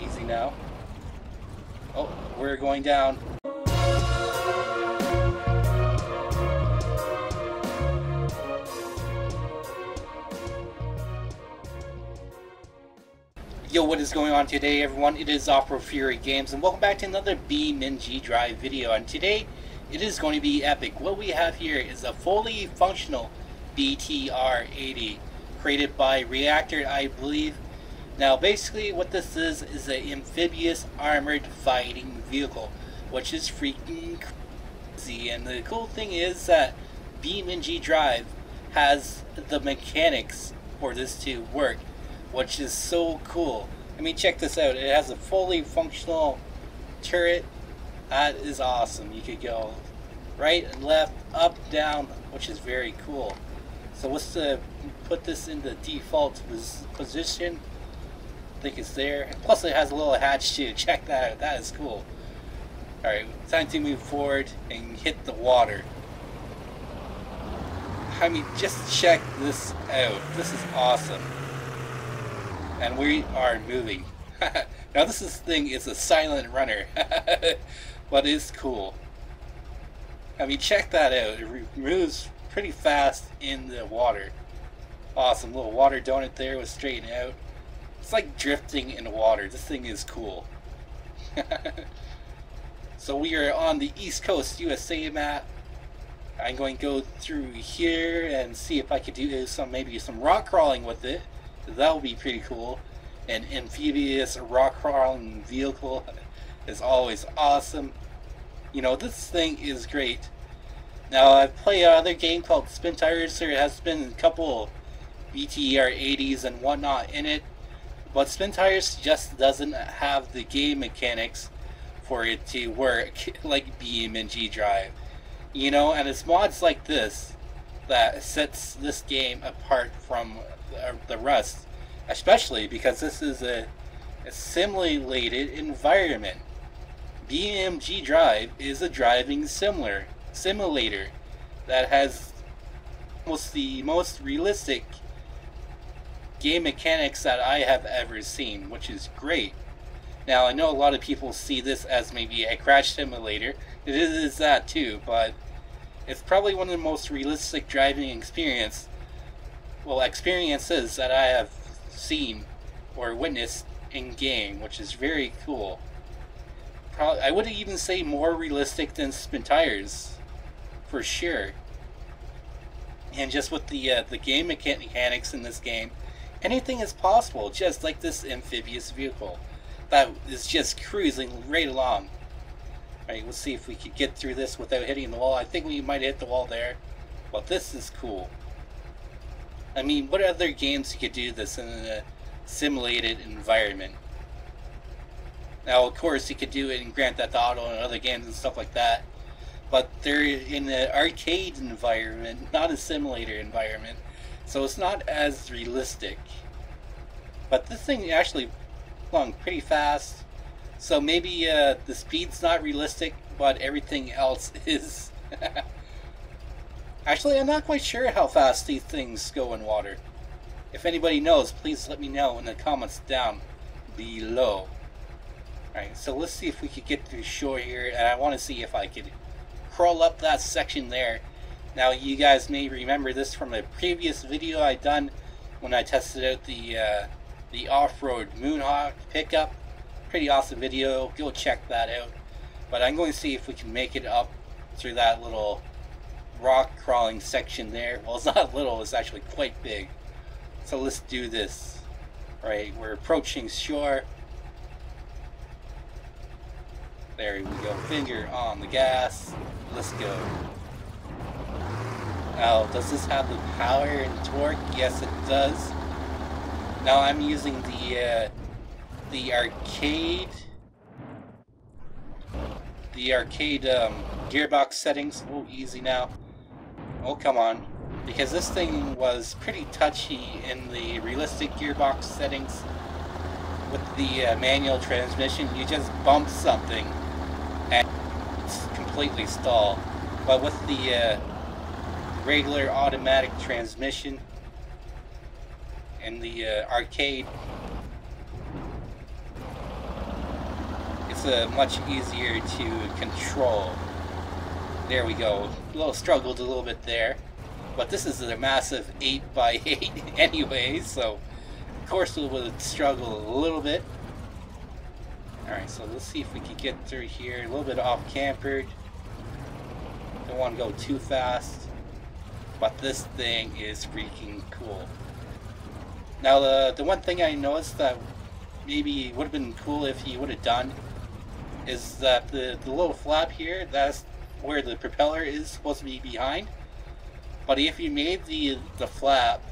easy now. Oh, we're going down. Yo, what is going on today, everyone? It is Off-RoadFury Games, and welcome back to another BeamNG.Drive video. And today, it is going to be epic. What we have here is a fully functional BTR-80 created by Reactor, I believe. Now basically what this is an amphibious armored fighting vehicle, which is freaking crazy. And the cool thing is that BeamNG.Drive has the mechanics for this to work, which is so cool. I mean, check this out. It has a fully functional turret. That is awesome. You could go right and left, up, down, which is very cool. So let's put this in the default position. I think it's there. Plus it has a little hatch too. Check that out. That is cool. Alright, time to move forward and hit the water. I mean, just check this out. This is awesome. And we are moving. Now this thing is a silent runner. But it's cool. I mean, check that out. It moves pretty fast in the water. Awesome. Little water donut there was straightened out. It's like drifting in the water. This thing is cool. So we are on the East Coast USA map. I'm going to go through here and see if I could do maybe some rock crawling with it. That would be pretty cool. An amphibious rock crawling vehicle is always awesome. You know, this thing is great. Now I play another game called Spin Tires. There has been a couple BTR-80s and whatnot in it. But Spin Tires just doesn't have the game mechanics for it to work like BeamNG.Drive. You know, and it's mods like this that sets this game apart from the rest. Especially because this is a simulated environment. BeamNG.Drive is a driving simulator that has almost the most realistic game mechanics that I have ever seen, which is great. Now I know a lot of people see this as maybe a crash simulator. It is that too, but it's probably one of the most realistic driving experiences that I have seen or witnessed in game, which is very cool. Probably, I would even say more realistic than Spin Tires, for sure. And just with the game mechanics in this game, anything is possible, just like this amphibious vehicle that is just cruising right along. Alright, let's see if we could get through this without hitting the wall. I think we might hit the wall there. Well, this is cool. I mean, what other games you could do this in a simulated environment? Now, of course, you could do it in Grand Theft Auto and other games and stuff like that. But they're in an arcade environment, not a simulator environment. So it's not as realistic. But this thing actually flung pretty fast. So maybe the speed's not realistic, but everything else is. Actually, I'm not quite sure how fast these things go in water. If anybody knows, please let me know in the comments down below. Alright, so let's see if we could get to shore here. And I want to see if I could crawl up that section there. Now you guys may remember this from a previous video I done when I tested out the off-road Moonhawk pickup. Pretty awesome video, go check that out. But I'm going to see if we can make it up through that little rock crawling section there. Well, it's not little, it's actually quite big. So let's do this. Alright, we're approaching shore. There we go, finger on the gas. Let's go. Now, does this have the power and torque? Yes, it does. Now I'm using the arcade gearbox settings. Oh, easy now. Oh, come on, because this thing was pretty touchy in the realistic gearbox settings. With the manual transmission, you just bump something and it's completely stalled. But with the regular automatic transmission and the arcade, it's much easier to control. There we go. A little struggled a little bit there, but this is a massive 8x8 anyway, so of course we would struggle a little bit. Alright, so let's see if we can get through here. A little bit off campered. Don't want to go too fast. But this thing is freaking cool. Now the one thing I noticed that maybe would have been cool if he would have done is that the little flap here, that's where the propeller is supposed to be behind. But if you made the flap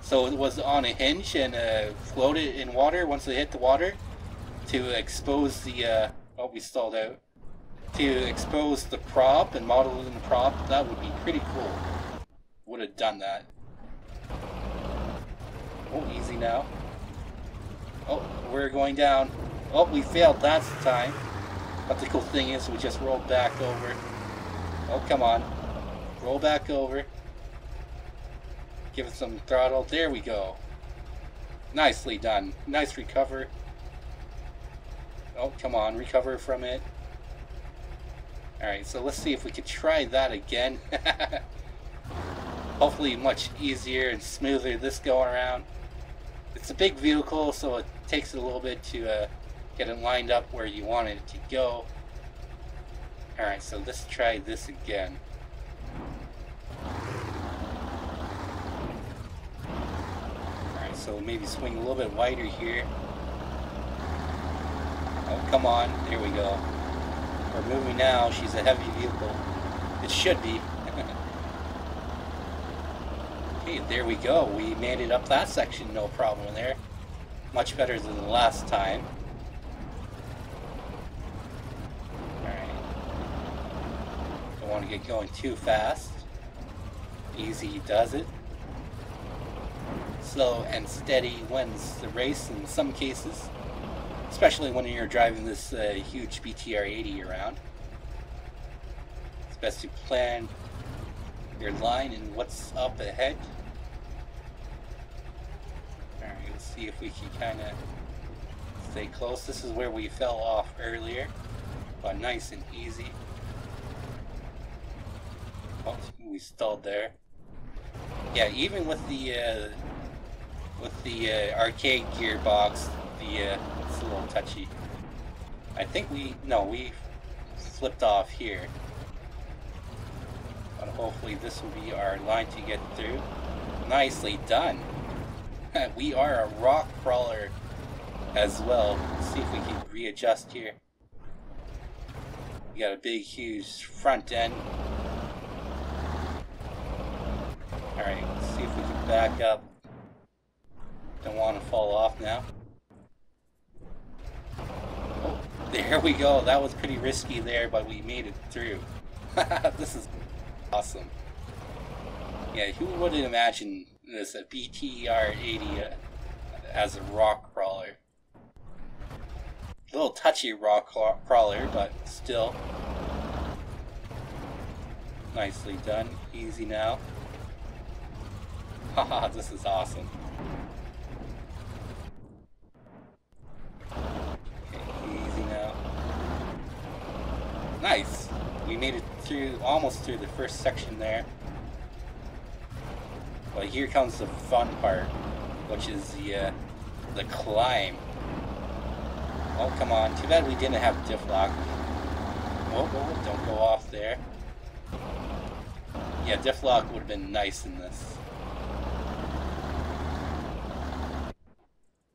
so it was on a hinge and floated in water once it hit the water, to expose the, oh, we stalled out, to expose the prop and model in the prop, that would be pretty cool. Would have done that. Oh, easy now. Oh, we're going down. Oh, we failed that time. But the cool thing is we just rolled back over. Oh, come on. Roll back over. Give it some throttle. There we go. Nicely done. Nice recover. Oh, come on, recover from it. Alright, so let's see if we could try that again. Hopefully much easier and smoother this go around. It's a big vehicle, so it takes a little bit to get it lined up where you want it to go. Alright, so let's try this again. Alright, so maybe swing a little bit wider here. Oh, come on. There we go. We're moving now. She's a heavy vehicle. It should be. Okay, there we go. We made it up that section. No problem there. Much better than the last time. Alright. Don't want to get going too fast. Easy does it. Slow and steady wins the race in some cases. Especially when you're driving this huge BTR-80 around. It's best to plan your line and what's up ahead. Alright, let's see if we can kind of stay close. This is where we fell off earlier, but nice and easy. Oh, we stalled there. Yeah, even with the arcade gearbox, the it's a little touchy. I think we flipped off here. But hopefully this will be our line to get through. Nicely done. We are a rock crawler as well. Let's see if we can readjust here. We got a big, huge front end. Alright, let's see if we can back up. Don't want to fall off now. There we go. That was pretty risky there, but we made it through. This is awesome. Yeah, who would have imagined this, a BTR-80 as a rock crawler? A little touchy rock crawler, but still. Nicely done. Easy now. Haha, this is awesome. Nice! We made it through, almost through the first section there. But here comes the fun part, which is the climb. Oh, come on. Too bad we didn't have diff lock. Whoa, whoa, don't go off there. Yeah, diff lock would have been nice in this.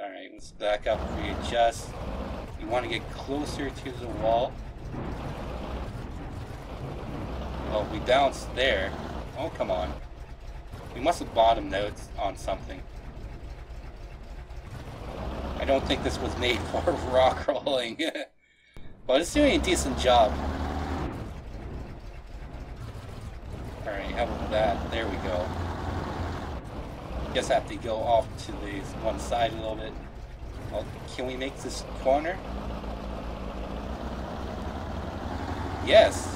Alright, let's back up, readjust. You want to get closer to the wall. Oh, we bounced there. Oh, come on. We must have bottomed out on something. I don't think this was made for rock rolling. But it's doing a decent job. Alright, how about that? There we go. Guess I have to go off to the one side a little bit. Oh, can we make this corner? Yes!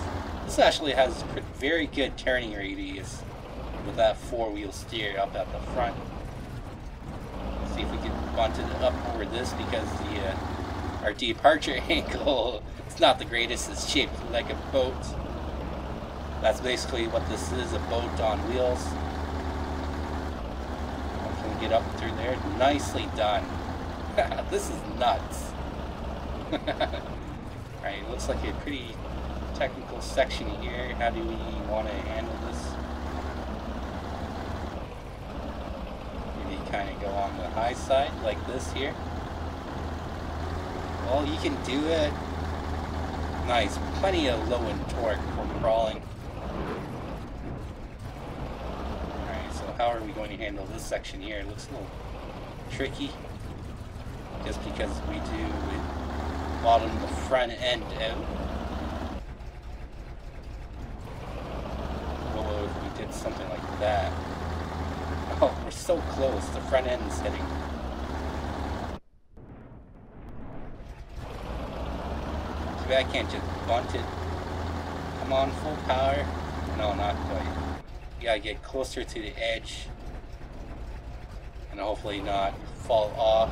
This actually has very good turning radius with that four-wheel steer up at the front. Let's see if we can bunt it up over this because the Our departure angle, it's not the greatest, it's shaped like a boat. That's basically what this is, a boat on wheels. I can get up through there. Nicely done. This is nuts. Alright, it looks like a pretty technical section here. How do we want to handle this? Maybe kind of go on the high side like this here. Well, you can do it. Nice. Plenty of low and torque for crawling. Alright, so how are we going to handle this section here? It looks a little tricky. Just because we do bottom the front end out. Well, if we did something like that. Oh, we're so close. The front end's hitting. I can't just bunt it. I'm on full power. No, not quite. You gotta get closer to the edge and hopefully not fall off.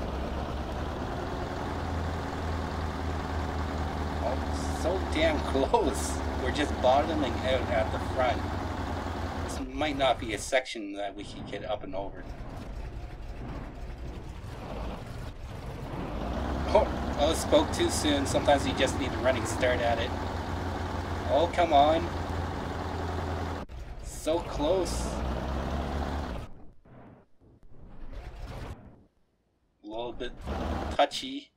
Oh, so damn close. We're just bottoming out at the front. This might not be a section that we can get up and over. Oh, spoke too soon. Sometimes you just need a running start at it. Oh, come on. So close. A little bit touchy.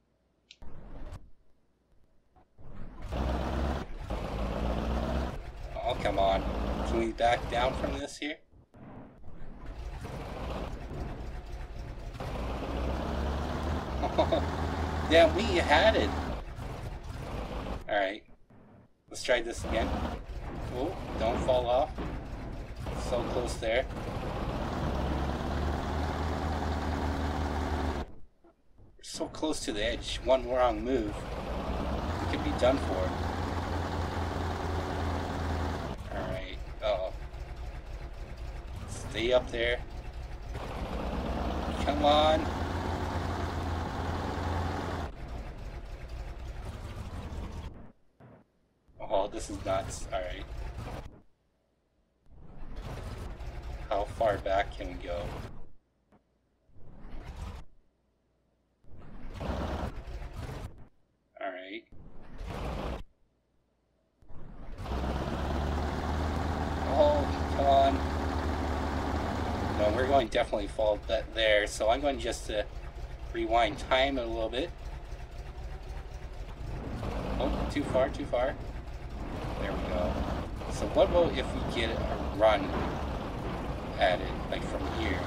Oh, come on. Can we back down from this here? Oh. Yeah, we had it. Alright. Let's try this again. Oh, don't fall off. So close there. We're so close to the edge. One wrong move. We could be done for. Alright. Uh-oh. Stay up there. Come on. This is nuts. Alright. How far back can we go? Alright. Oh, come on. No, we're going to definitely fall there, so I'm going to just rewind time a little bit. Oh, too far, too far. There we go. So what about if we get a run at it, like from here?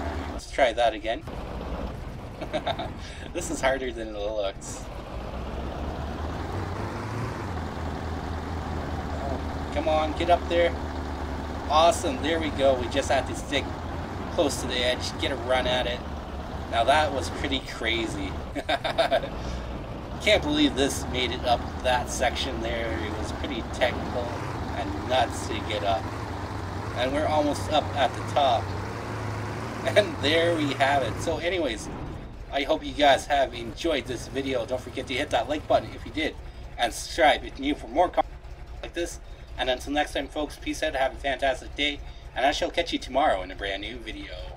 Alright, let's try that again. This is harder than it looks. Oh, come on, get up there. Awesome, there we go. We just have to stick close to the edge, get a run at it. Now that was pretty crazy. Can't believe this made it up that section there. It was pretty technical and nuts to get up. And we're almost up at the top. And there we have it. So anyways, I hope you guys have enjoyed this video. Don't forget to hit that like button if you did. And subscribe if new for more content like this. And until next time folks, peace out, have a fantastic day. And I shall catch you tomorrow in a brand new video.